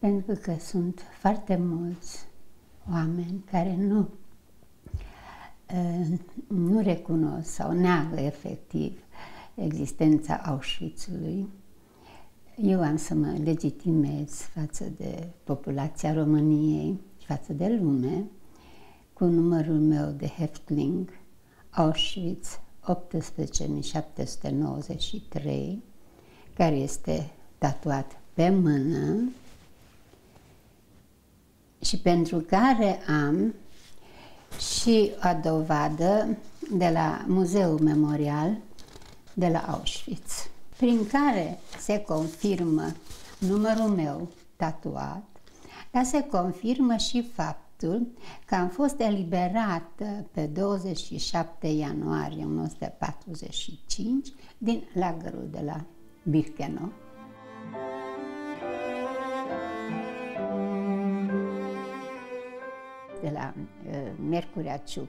Pentru că sunt foarte mulți oameni care nu recunosc sau neagă efectiv existența Auschwitzului. Eu am să mă legitimez față de populația României și față de lume cu numărul meu de Heftling, Auschwitz 18.793, care este tatuat pe mână și pentru care am și o dovadă de la Muzeul Memorial de la Auschwitz, prin care se confirmă numărul meu tatuat, dar se confirmă și faptul că am fost eliberată pe 27 ianuarie 1945 din lagărul de la Birkenau. De la Miercurea Ciuc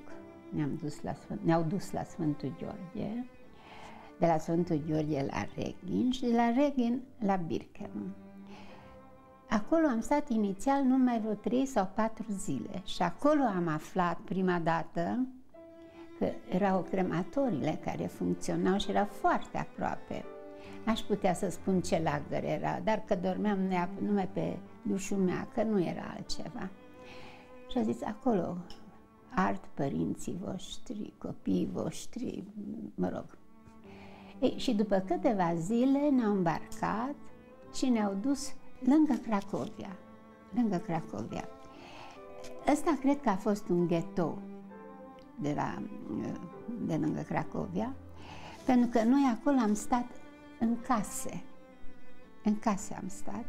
ne-au dus la Sfântul Gheorghe, de la Sfântul Gheorghe la Reghin și de la Reghin la Birkenau. Acolo am stat inițial numai vreo 3 sau 4 zile și acolo am aflat prima dată că erau crematorile care funcționau și erau foarte aproape. N-aș putea să spun ce lagăr era, dar că dormeam numai pe dușumea, că nu era altceva. Și a zis, acolo ard părinții voștri, copiii voștri, mă rog. Ei, și după câteva zile ne-au îmbarcat și ne-au dus lângă Cracovia. Ăsta cred că a fost un ghetou de lângă Cracovia, pentru că noi acolo am stat în case. În case am stat.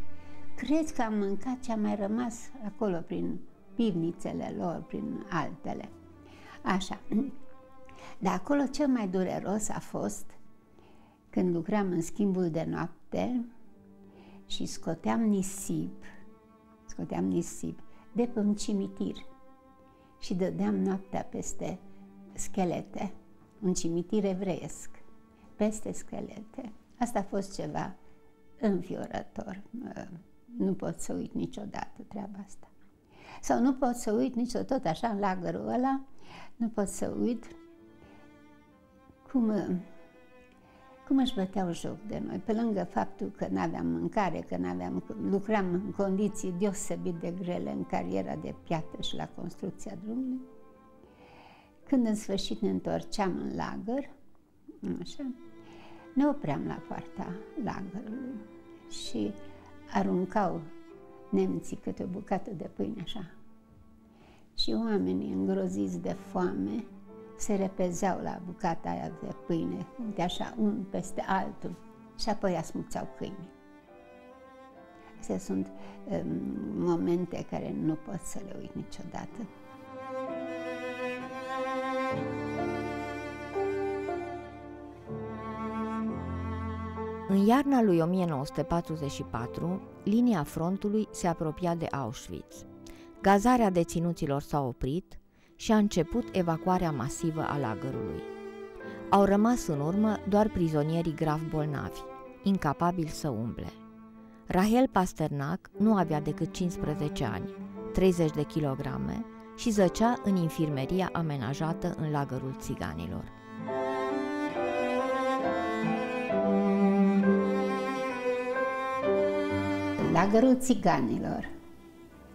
Cred că am mâncat ce a mai rămas acolo prin pivnițele lor, prin altele. Așa. Dar acolo cel mai dureros a fost când lucram în schimbul de noapte și scoteam nisip de pe un cimitir și dădeam noaptea peste schelete, un cimitir evreiesc, peste schelete. Asta a fost ceva înfiorător. Nu pot să uit niciodată treaba asta. Sau nu pot să uit niciodată, tot așa, în lagărul ăla, nu pot să uit cum își băteau joc de noi, pe lângă faptul că n-aveam mâncare, că lucram în condiții deosebit de grele în cariera de piatră și la construcția drumului. Când în sfârșit ne întorceam în lagăr, așa, ne opream la poarta lagărului și aruncau nemții câte o bucată de pâine, așa. Și oamenii îngroziți de foame se repezeau la bucata aia de pâine, de așa, unul peste altul, și apoi asmuțeau câinii. Astea sunt momente care nu pot să le uit niciodată. În iarna lui 1944, linia frontului se apropia de Auschwitz. Gazarea deținuților s-a oprit și a început evacuarea masivă a lagărului. Au rămas în urmă doar prizonierii grav bolnavi, incapabili să umble. Rahel Pasternak nu avea decât 15 ani, 30 de kilograme și zăcea în infirmeria amenajată în lagărul țiganilor. Lagărul țiganilor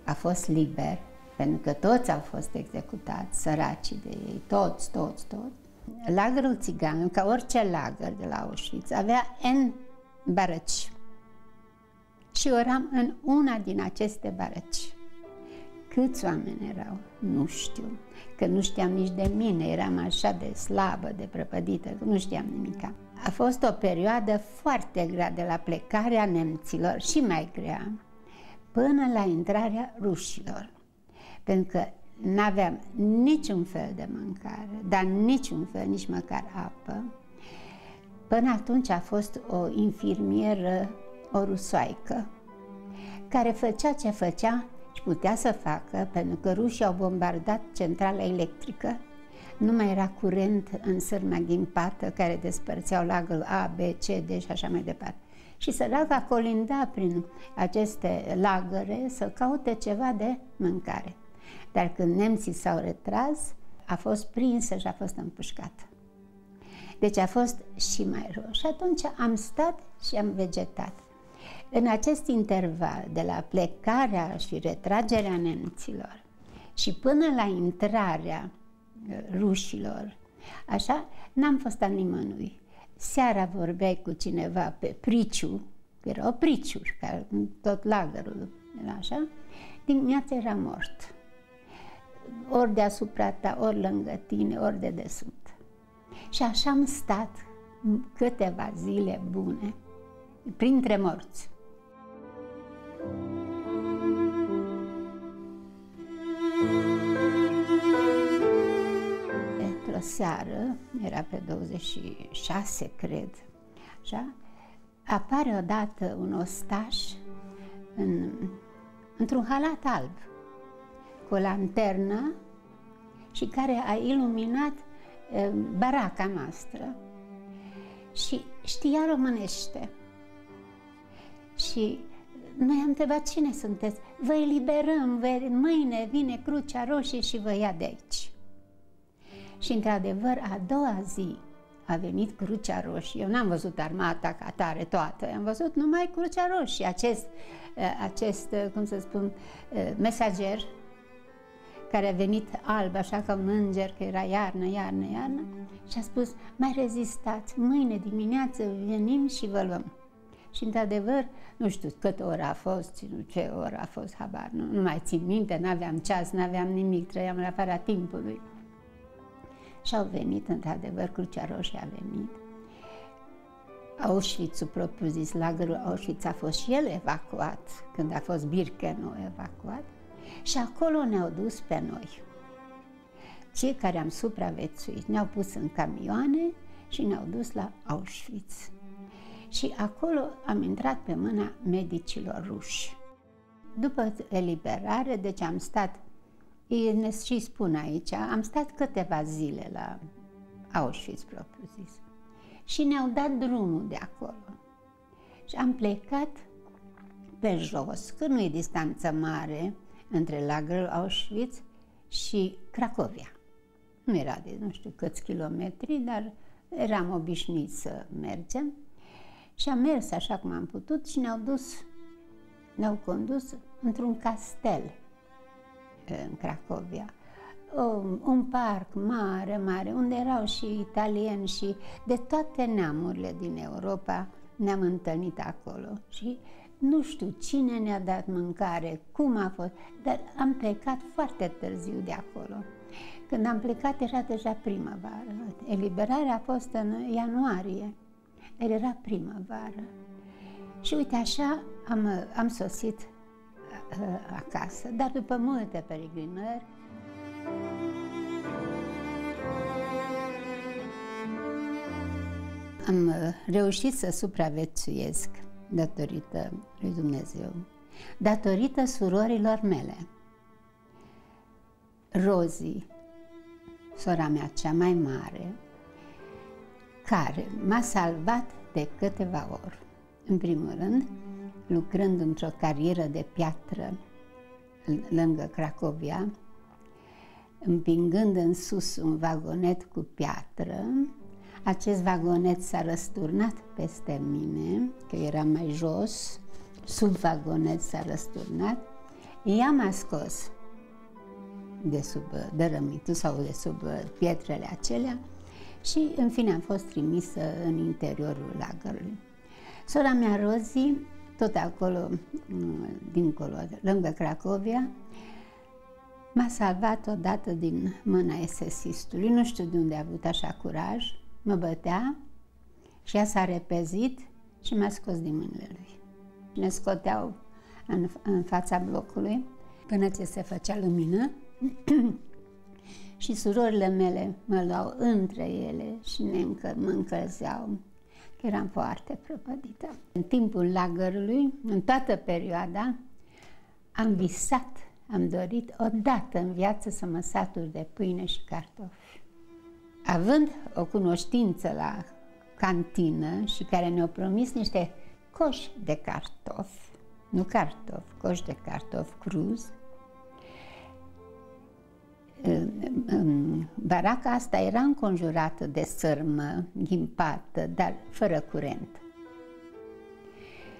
a fost liber, pentru că toți au fost executați, săracii de ei, toți. Lagărul țiganilor, ca orice lagăr de la Auschwitz, avea N barăci. Și eu eram în una din aceste barăci. Câți oameni erau? Nu știu, că nu știam nici de mine, eram așa de slabă, de prăpădită, că nu știam nimica. A fost o perioadă foarte grea de la plecarea nemților și mai grea până la intrarea rușilor, pentru că n-aveam niciun fel de mâncare, dar niciun fel, nici măcar apă. Până atunci a fost o infirmieră, o rusoaică, care făcea ce făcea și putea să facă, pentru că rușii au bombardat centrala electrică. Nu mai era curent în sârma ghimpată care despărțeau lagărul A, B, C, D și așa mai departe. și săraca colinda prin aceste lagăre să caute ceva de mâncare. Dar când nemții s-au retras, a fost prinsă și a fost împușcată. Deci a fost și mai rău. Și atunci am stat și am vegetat. În acest interval de la plecarea și retragerea nemților și până la intrarea rușilor, așa, n-am fost a nimănui. Seara vorbeai cu cineva pe priciu, că erau priciuri, ca tot lagărul, așa, dimineața era mort. Ori deasupra ta, ori lângă tine, ori de desubt. Și așa am stat câteva zile bune, printre morți. Într-o seară, era pe 26, cred, așa, apare odată un ostaș într-un halat alb, cu o lanternă și care a iluminat baraca noastră și știa românește. Și noi am întrebat, cine sunteți? Vă eliberăm, mâine vine Crucea Roșie și vă ia de aici. Și într-adevăr, a doua zi a venit Crucea Roșie. Eu n-am văzut armata ca tare toată, am văzut numai Crucea Roșie, acest cum să spun, mesager, care a venit alb, așa ca un înger, că era iarnă, și a spus, mai rezistați, mâine dimineață venim și vă luăm. Și într-adevăr, nu știu cât oră a fost, nu ce oră a fost, habar, nu mai țin minte, n-aveam ceas, n-aveam nimic, trăiam în afara timpului. Și au venit, într-adevăr, Crucea Roșie a venit. Auschwitz-ul, propriu-zis, lagărul Auschwitz a fost și el evacuat, când a fost Birkenau evacuat. Și acolo ne-au dus pe noi. Cei care am supraviețuit ne-au pus în camioane și ne-au dus la Auschwitz. Și acolo am intrat pe mâna medicilor ruși. După eliberare, deci am stat, și spun aici, am stat câteva zile la Auschwitz, propriu-zis. Și ne-au dat drumul de acolo. Și am plecat pe jos, că nu e distanță mare, între lagărul Auschwitz și Cracovia. Nu era de nu știu câți kilometri, dar eram obișnuit să mergem și am mers așa cum am putut și ne-au condus într-un castel în Cracovia. Un parc mare, unde erau și italieni și de toate neamurile din Europa ne-am întâlnit acolo și nu știu cine ne-a dat mâncare, cum a fost, dar am plecat foarte târziu de acolo. Când am plecat era deja primăvară. Eliberarea a fost în ianuarie, dar era primăvară. Și uite așa am sosit acasă, dar după multe peregrinări. Am reușit să supraviețuiesc datorită lui Dumnezeu, datorită surorilor mele. Rozi, sora mea cea mai mare, care m-a salvat de câteva ori. În primul rând, lucrând într-o carieră de piatră lângă Cracovia, împingând în sus un vagonet cu piatră. Acest vagonet s-a răsturnat peste mine, că eram mai jos, sub vagonet s-a răsturnat. Ea m-a scos de sub dărâmitul sau de sub pietrele acelea și, în fine, am fost trimisă în interiorul lagărului. Sora mea, Rozi, tot acolo, dincolo, lângă Cracovia, m-a salvat odată din mâna SS-istului, nu știu de unde a avut așa curaj. Mă bătea și ea s-a repezit și m-a scos din mâinile lui. Ne scoteau în fața blocului până ce se făcea lumină și surorile mele mă luau între ele și mă încălzeau. Eram foarte prăpădită. În timpul lagărului, în toată perioada, am visat, am dorit odată în viață să mă satur de pâine și cartofi. Având o cunoștință la cantină și care ne-au promis niște coș de cartofi, nu cartofi, coș de cartofi cruz. Baraca asta era înconjurată de sârmă ghimpată, dar fără curent.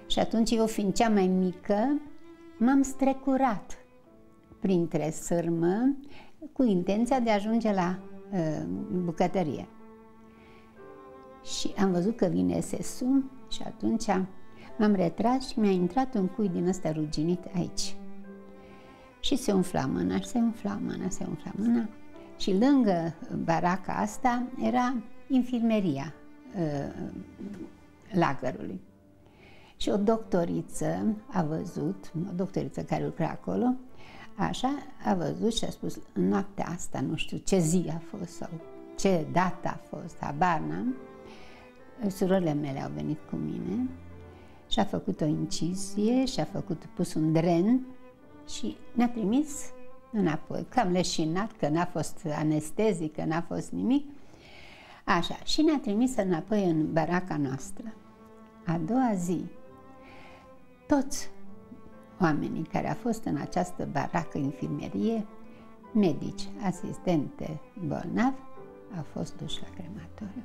Și atunci, eu fiind cea mai mică, m-am strecurat printre sârmă cu intenția de a ajunge la bucătărie. Și am văzut că vine SS-ul și atunci m-am retras și mi-a intrat un cui din ăsta ruginit aici. Și se umfla mâna, și se umfla mâna, se umfla mâna. Și lângă baraca asta era infirmeria lagărului. Și o doctoriță a văzut, o doctoriță care lucra acolo, așa, a văzut și a spus, în noaptea asta, nu știu ce zi a fost sau ce dată a fost, habar n-am, surorile mele au venit cu mine și a făcut o incizie și a pus un dren și ne-a trimis înapoi, cam leșinat, că n-a fost anestezic, că n-a fost nimic, așa, și ne-a trimis înapoi în baraca noastră. A doua zi, toți oamenii care au fost în această baracă, infirmerie, medici, asistente, bolnavi, au fost duși la crematoriu.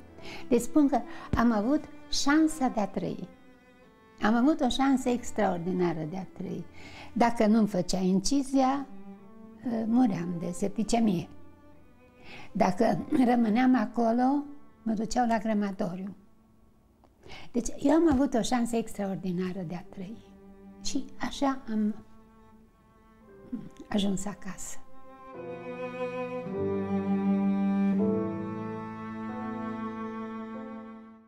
Deci spun că am avut șansa de a trăi. Am avut o șansă extraordinară de a trăi. Dacă nu-mi făcea incizia, muream de septicemie. Dacă rămâneam acolo, mă duceau la crematoriu. Deci eu am avut o șansă extraordinară de a trăi. Și așa am ajuns acasă.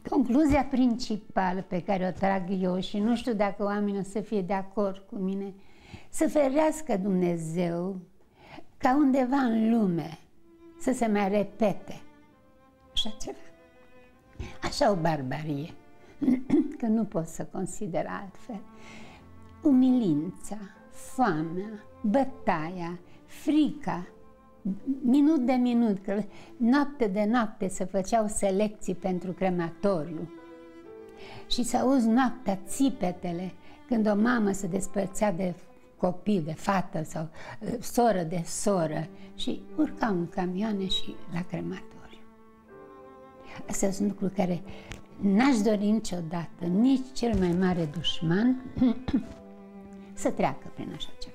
Concluzia principală pe care o trag eu, și nu știu dacă oamenii o să fie de acord cu mine, să ferească Dumnezeu ca undeva în lume să se mai repete așa ceva. Așa o barbarie, că nu pot să consider altfel. Umilința, foamea, bătaia, frica, minut de minut, că noapte de noapte se făceau selecții pentru crematoriu și să auzi noaptea țipetele când o mamă se despărțea de copil, de fată sau soră de soră și urcau în camioane și la crematoriu. Astea sunt lucruri care n-aș dori niciodată, nici cel mai mare dușman, să treacă prin așa ceva.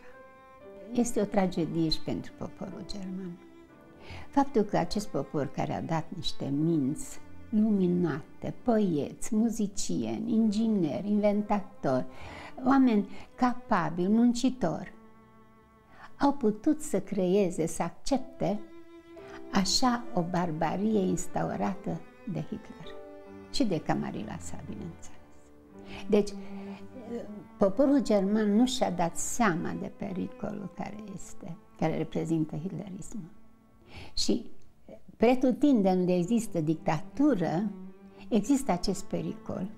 Este o tragedie și pentru poporul german. Faptul că acest popor care a dat niște minți luminate, poeți, muzicieni, ingineri, inventatori, oameni capabili, muncitori, au putut să creeze, să accepte așa o barbarie instaurată de Hitler și de Camarilla sa, bineînțeles. Deci, poporul german nu și-a dat seama de pericolul care reprezintă hitlerismul. Și pretutindeni unde există dictatură, există acest pericol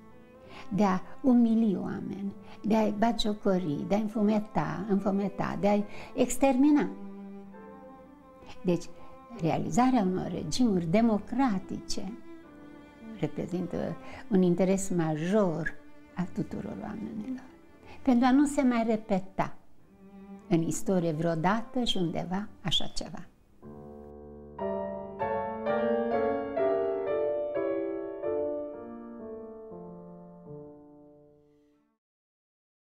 de a umili oameni, de a-i batjocori, de a-i înfometa, de a-i extermina. Deci, realizarea unor regimuri democratice reprezintă un interes major a tuturor oamenilor, pentru a nu se mai repeta în istorie vreodată și undeva așa ceva.